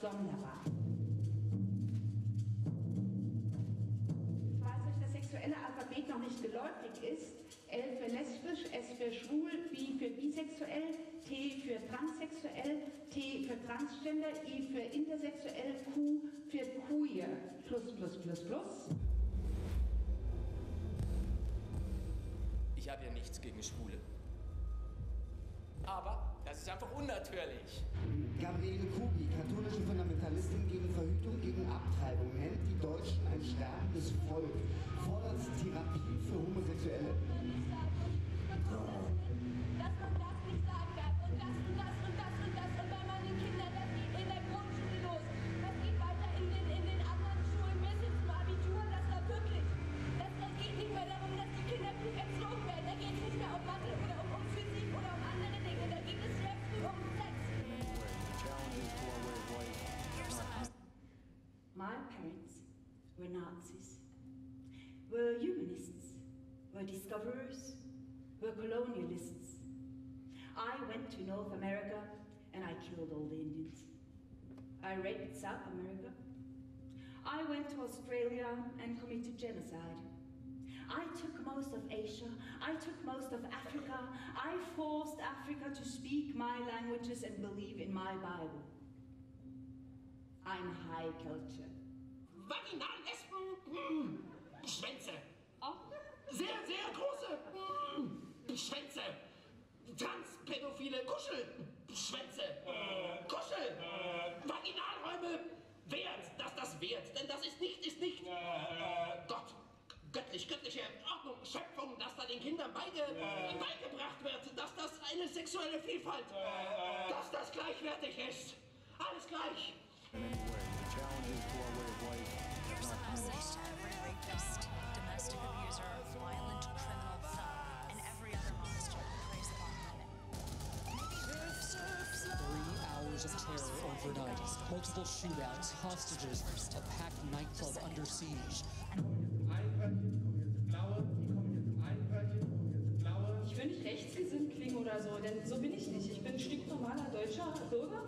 sonderbar. Falls euch das sexuelle Alphabet noch nicht geläufig ist, L für lesbisch, S für schwul, B für bisexuell, T für transsexuell, T für transgender, I für intersexuell, Q für queer, ++++. Ich habe ja nichts gegen Schwule. Aber das ist einfach unnatürlich. Gabriele Kubi, katholische Fundamentalistin gegen Verhütung, gegen Abtreibung, nennt die Deutschen ein sterbendes Volk, fordert Therapie für Homosexuelle. Dass man das nicht sagen darf und das und das und das und das und bei meinen Kindern, das geht in der Grundschule los, das geht weiter in den anderen Schulen bis hin zum Abitur, das war wirklich. Das geht nicht mehr darum, dass die Kinder gut erzogen werden, da geht es nicht mehr um Mathe oder um Physik oder um andere Dinge, da geht es sehr früh um Sex. My parents were Nazis, were humanists, were discoverers, were colonialists. I went to North America and I killed all the Indians. I raped South America. I went to Australia and committed genocide. I took most of Asia, I took most of Africa. I forced Africa to speak my languages and believe in my Bible. I'm high culture. Vaginalespen, Schwänze. Sehr, sehr große Schwänze. Transpädophile Kuschel, Schwänze. Kuschel, Vaginalräume. Wert, dass das wert, denn das ist nicht Gott. Göttliche Ordnung, Schöpfung, dass da den Kindern beigebracht wird, dass das eine sexuelle Vielfalt, dass das gleichwertig ist. Alles gleich. Overnight, multiple shootouts, hostages, a packed nightclub under siege. Ich will nicht rechtsgesinnt klingen oder so, denn so bin ich nicht. Ich bin ein stinknormaler deutscher Bürger,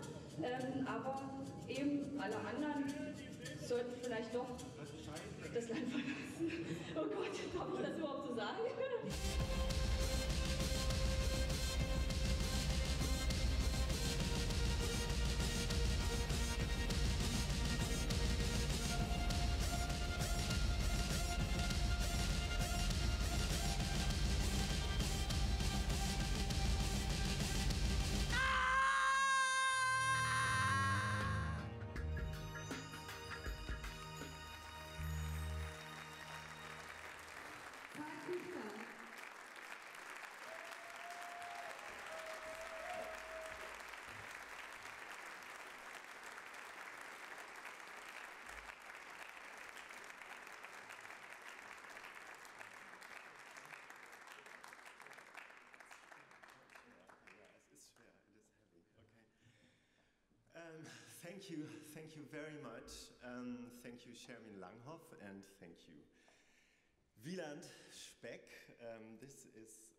aber eben alle anderen sollten vielleicht doch das Land verlassen. Oh Gott, darf ich das überhaupt so sagen? Thank you very much. Thank you, Shermin Langhoff, and thank you, Wieland Speck. This is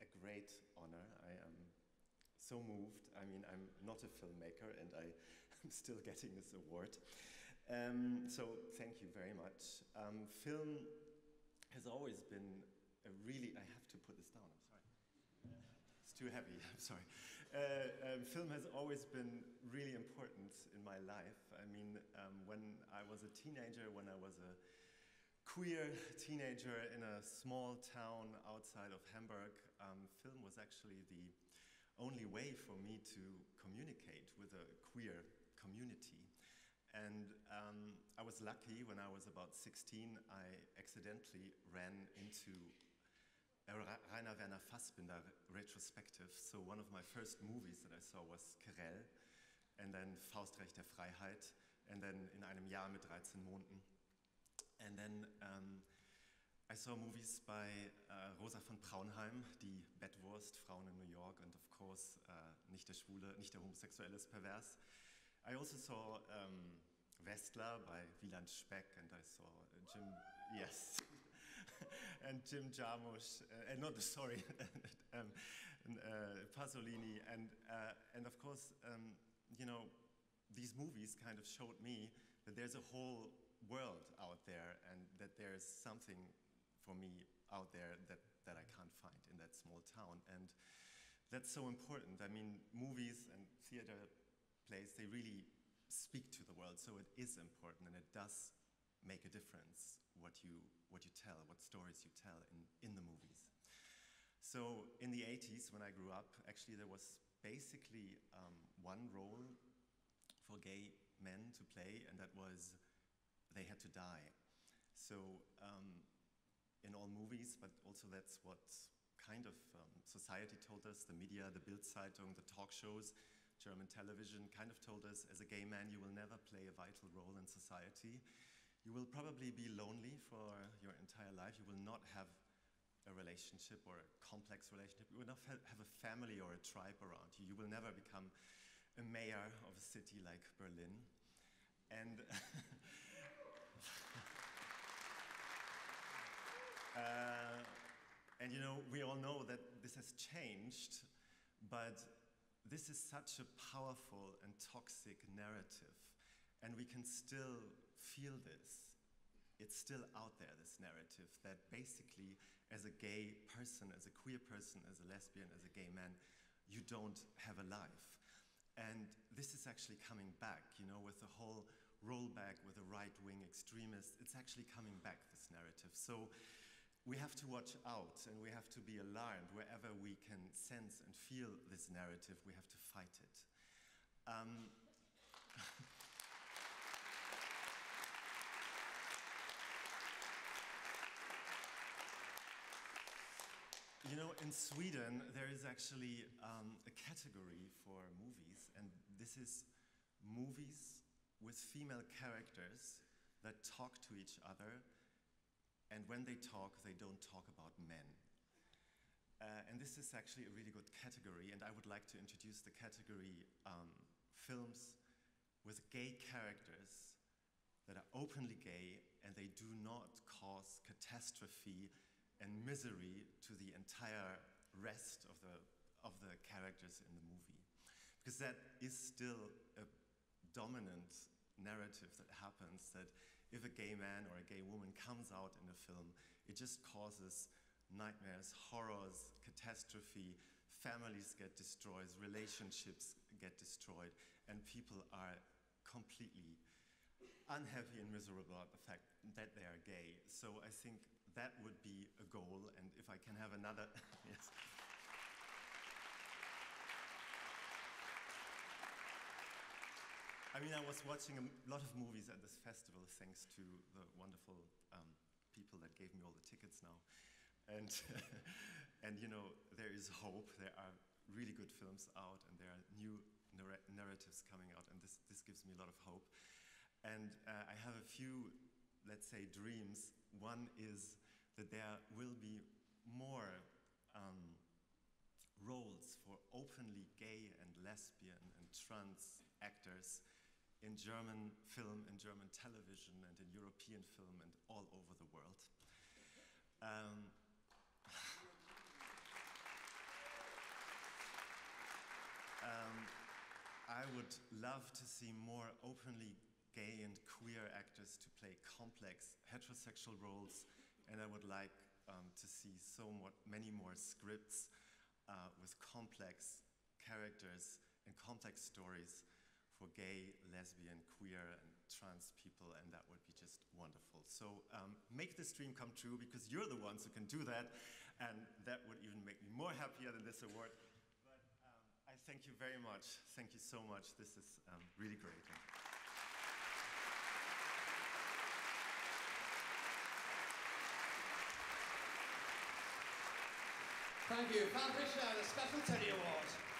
a great honor. I am so moved. I mean, I'm not a filmmaker, and I am still getting this award. So thank you very much. Film has always been a really, I have to put this down, I'm sorry. It's too heavy, I'm sorry. Film has always been really important in my life. I mean, when I was a teenager, when I was a queer teenager in a small town outside of Hamburg, film was actually the only way for me to communicate with a queer community. And I was lucky when I was about 16, I accidentally ran into Rainer Werner Fassbinder retrospective. So one of my first movies that I saw was Querell, and then Faustrecht der Freiheit, and then In einem Jahr mit 13 Monaten. And then I saw movies by Rosa von Praunheim, Die Bettwurst, Frauen in New York, and of course, Nicht der Schwule, Nicht der Homosexuelle ist pervers. I also saw Westler by Wieland Speck, and I saw Jim, yes. And Jim Jarmusch, Pasolini, and of course, you know, these movies kind of showed me that there's a whole world out there and that there's something for me out there that I can't find in that small town. And that's so important. I mean, movies and theater plays, they really speak to the world, so it is important and it does make a difference what you tell, what stories you tell in the movies. So in the 80s, when I grew up, actually there was basically one role for gay men to play, and that was they had to die. So in all movies, but also that's what kind of society told us, the media, the Bildzeitung, the talk shows, German television kind of told us, as a gay man, you will never play a vital role in society. You will probably be lonely for your entire life. You will not have a relationship or a complex relationship. You will not have a family or a tribe around you. You will never become a mayor of a city like Berlin. And and you know, we all know that this has changed, but this is such a powerful and toxic narrative, and we can still feel this. It's still out there, this narrative, that basically as a gay person, as a queer person, as a lesbian, as a gay man, you don't have a life. And this is actually coming back, you know, with the whole rollback with the right-wing extremists. It's actually coming back, this narrative. So we have to watch out and we have to be alarmed wherever we can sense and feel this narrative. We have to fight it. You know, in Sweden, there is actually a category for movies, and this is movies with female characters that talk to each other, and when they talk, they don't talk about men. And this is actually a really good category, and I would like to introduce the category films with gay characters that are openly gay, and they do not cause catastrophe and misery to the entire rest of the characters in the movie. Because that is still a dominant narrative that happens, that if a gay man or a gay woman comes out in a film, it just causes nightmares, horrors, catastrophe, families get destroyed, relationships get destroyed, and people are completely unhappy and miserable about the fact that they are gay. So I think that would be a goal, and if I can have another, yes. I mean, I was watching a lot of movies at this festival, thanks to the wonderful people that gave me all the tickets now. And, and you know, there is hope, there are really good films out, and there are new narratives coming out, and this gives me a lot of hope. And I have a few, let's say, dreams. One is that there will be more roles for openly gay and lesbian and trans actors in German film, in German television, and in European film, and all over the world. I would love to see more openly gay and queer actors to play complex heterosexual roles, and I would like to see many more scripts with complex characters and complex stories for gay, lesbian, queer, and trans people, and that would be just wonderful. So make this dream come true, because you're the ones who can do that, and that would even make me more happier than this award. But I thank you very much. Thank you so much. This is really great. Thank you, Falk Richter, the Special Teddy Award.